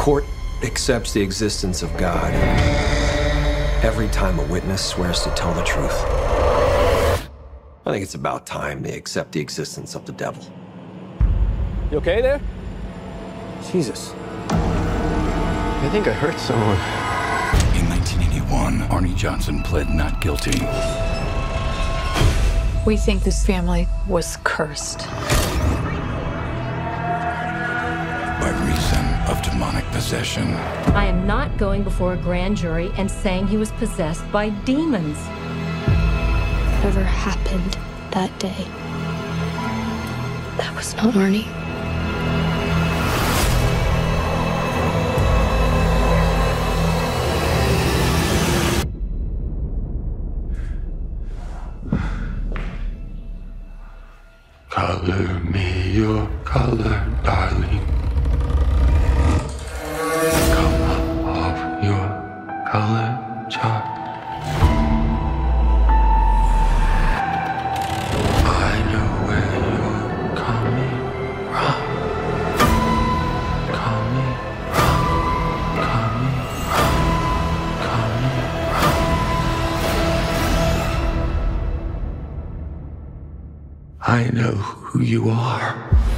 court accepts the existence of God every time a witness swears to tell the truth. I think it's about time they accept the existence of the devil. You okay there? Jesus. I think I hurt someone. In 1981, Arne Johnson pled not guilty. We think this family was cursed. By reason of demonic possession. I am not going before a grand jury and saying he was possessed by demons. Whatever happened that day, that was not Arne. Color me your color, darling. Color of your color, child. I know where you're coming from. Coming from. Coming from. Coming from. I know who you are.